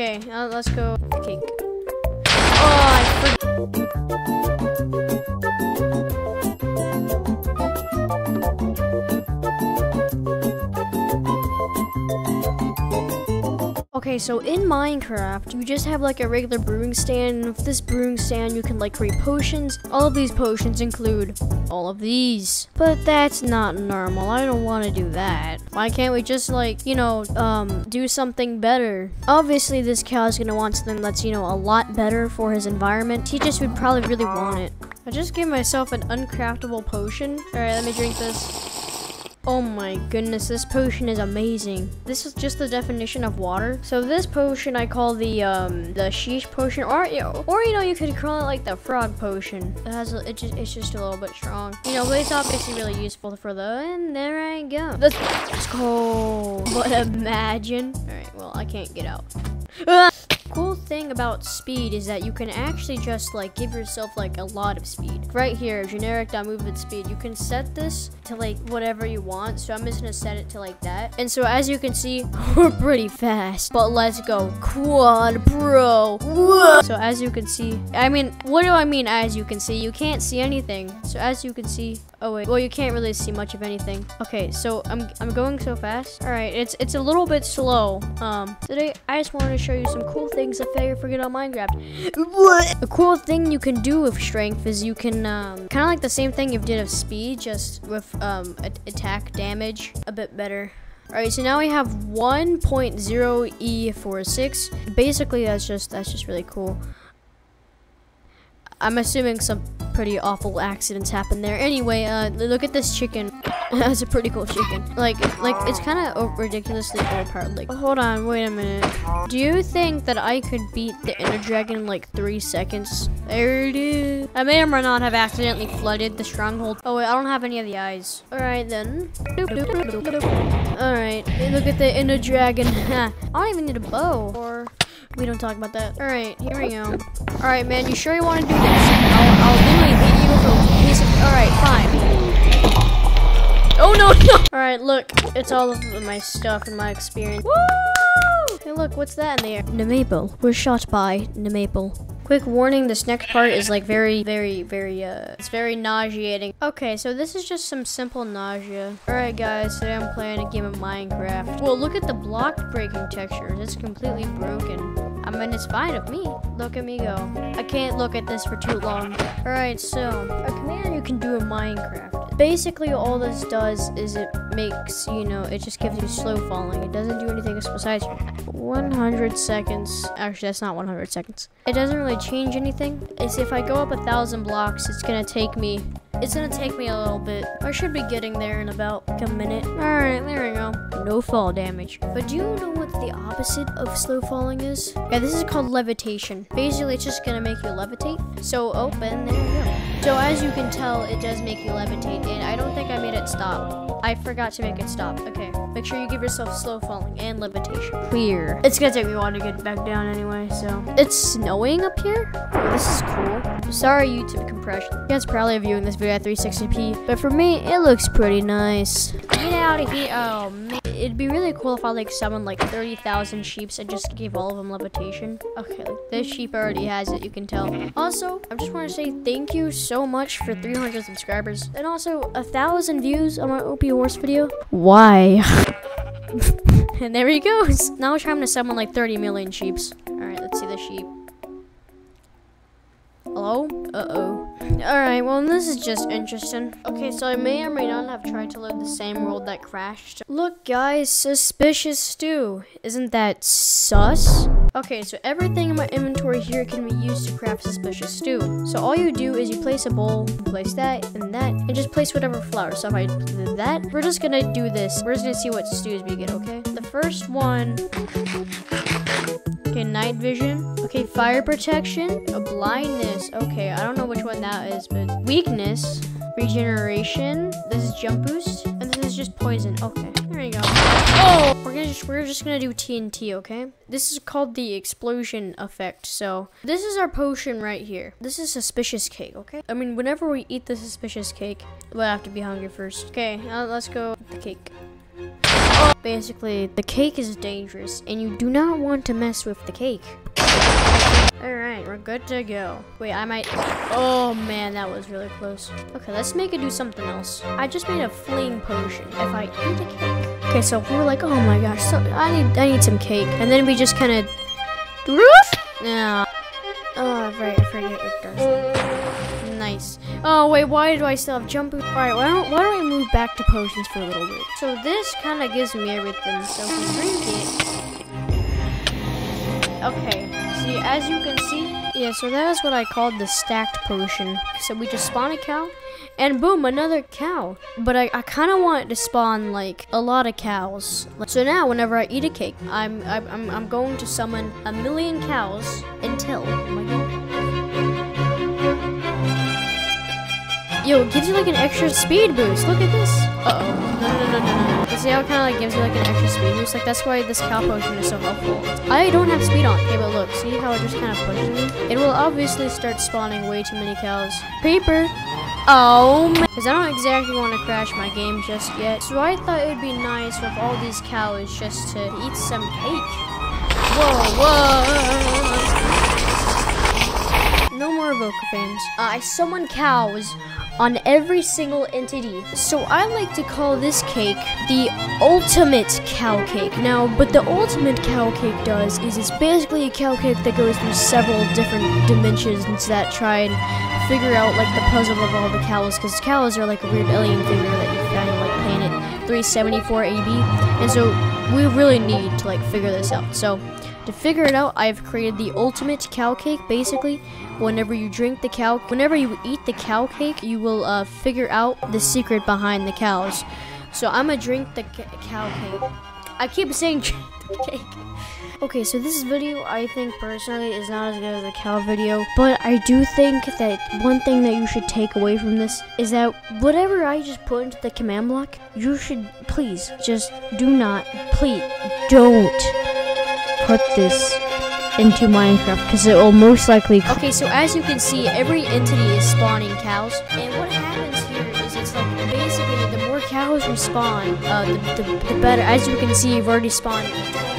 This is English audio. Okay, now let's go for the cake. Oh, I forgot. Okay, so in Minecraft, you just have like a regular brewing stand, and with this brewing stand, you can like create potions. All of these potions include all of these, but that's not normal. I don't want to do that. Why can't we just, like, you know, do something better? Obviously, this cow is gonna want something that's, you know, a lot better for his environment. He just would probably really want it. I just gave myself an uncraftable potion. All right, let me drink this. Oh my goodness, this potion is amazing. This is just the definition of water. So this potion I call the sheesh potion, or you know, you could call it like the frog potion. It has, it's just a little bit strong. You know, but it's obviously really useful for the, and there I go. Let's go. But imagine. All right, well, I can't get out. Ah! Cool thing about speed is that you can actually just like give yourself like a lot of speed. Right here, generic.movement speed, you can set this to like whatever you want. So I'm just gonna set it to like that. And so as you can see, we're pretty fast, but let's go quad, bro. Whoa. So as you can see, I mean, what do I mean as you can see? You can't see anything. So as you can see, oh wait, well, you can't really see much of anything. Okay, so I'm going so fast. All right, it's a little bit slow. Today, I just wanted to show you some cool things that I forget on Minecraft. What? A cool thing you can do with strength is you can kind of like the same thing you did with speed, just with attack damage a bit better. All right, so now we have 1.0E46. Basically, that's just really cool. I'm assuming some pretty awful accidents happened there. Anyway, look at this chicken. That's a pretty cool chicken. Like it's kind of ridiculously overpowered. Like, hold on, wait a minute. Do you think that I could beat the Ender Dragon in like 3 seconds? There it is. I may or may not have accidentally flooded the stronghold. Oh wait, I don't have any of the eyes. All right then. All right, look at the Ender Dragon. I don't even need a bow. Or we don't talk about that. All right, here we go. All right, man, you sure you want to do this? I'll literally beat you with a piece of. All right, fine. Oh no, no! All right, look, it's all of my stuff and my experience. Woo! Hey, look, what's that in there? Nimaple. We're shot by Nimaple. Quick warning, this next part is like very, very, very, it's very nauseating. Okay, so this is just some simple nausea. All right guys, today I'm playing a game of Minecraft. Well, look at the block breaking textures. It's completely broken. I mean, it's fine with me. Look at me go. I can't look at this for too long. All right, so a command you can do in Minecraft. Basically, all this does is it makes, you know, it just gives you slow falling. It doesn't do anything besides 100 seconds. Actually, that's not 100 seconds. It doesn't really change anything. It's if I go up 1,000 blocks, it's gonna take me a little bit. I should be getting there in about a minute. All right, there we go. No fall damage. But do you know what the opposite of slow falling is? Yeah, this is called levitation. Basically, it's just gonna make you levitate. So open, there you go. So as you can tell, it does make you levitate, and I don't think I made it stop. I forgot to make it stop. Okay, make sure you give yourself slow falling and levitation. Clear. It's gonna take me a while to get back down anyway, so. It's snowing up here? Oh, this is cool. Sorry, YouTube compression. You guys probably are viewing this video at 360p, but for me, it looks pretty nice. Get out of here. Oh, man. It'd be really cool if I like summoned like 30,000 sheeps and just gave all of them levitation. Okay, like, this sheep already has it, you can tell. Also, I just want to say thank you so much for 300 subscribers and also 1,000 views on my OP horse video. Why? And there he goes. Now we're trying to summon like 30 million sheeps. All right, let's see the sheep. Hello? Uh-oh. Alright, well, this is just interesting. Okay, so I may or may not have tried to load the same world that crashed. Look, guys, suspicious stew. Isn't that sus? Okay, so everything in my inventory here can be used to craft suspicious stew. So all you do is you place a bowl, place that, and just place whatever flour. So if I do that, we're just gonna do this. We're just gonna see what stews we get, okay? The first one... Okay, night vision. Okay, fire protection. A blindness. Okay, I don't know which one that is, but weakness. Regeneration. This is jump boost. And this is just poison. Okay, there you go. Oh! We're just gonna do TNT, okay? This is called the explosion effect. So this is our potion right here. This is suspicious cake, okay? I mean, whenever we eat the suspicious cake, we'll have to be hungry first. Okay, now let's go with the cake. Basically, the cake is dangerous, and you do not want to mess with the cake. Alright, we're good to go. Wait, I might... Oh, man, that was really close. Okay, let's make it do something else. I just made a fling potion. If I eat the cake... Okay, so we're like, oh my gosh, so I need some cake. And then we just kind of... Yeah. Oh, right, I forget it does that. Nice. Oh, wait, why do I still have jumping? Alright, why don't we move back to potions for a little bit? So this kind of gives me everything, so if we drink it... Okay, see, as you can see... Yeah, so that is what I called the stacked potion. So we just spawn a cow, and boom, another cow. But I kind of want it to spawn, like, a lot of cows. So now, whenever I eat a cake, I'm going to summon 1,000,000 cows until... Yo, it gives you like an extra speed boost. Look at this. Uh-oh. No. You see how it kind of like gives you like an extra speed boost? Like, that's why this cow potion is so helpful. I don't have speed on. Okay, but look. See how it just kind of pushes me? It will obviously start spawning way too many cows. Paper. Oh, man. Because I don't exactly want to crash my game just yet. So I thought it would be nice with all these cows just to eat some cake. Whoa. No more Voca fans. I summon cows on every single entity. So I like to call this cake the ultimate cow cake. Now, what the ultimate cow cake does is it's basically a cow cake that goes through several different dimensions that try and figure out like the puzzle of all the cows, because cows are like a weird alien figure that you find on like planet 374 AB. And so we really need to like figure this out. So to figure it out, I've created the ultimate cow cake. Basically, whenever you eat the cow cake, you will figure out the secret behind the cows. So I'm gonna drink the cow cake. I keep saying drink the cake. Okay, so this video, I think personally, is not as good as the cow video, but I do think that one thing that you should take away from this is that whatever I just put into the command block, you should please just don't put this into Minecraft, because it will most likely... Okay, so as you can see, every entity is spawning cows, and what happens here is it's like, basically, the more cows you spawn, the better. As you can see, you've already spawned...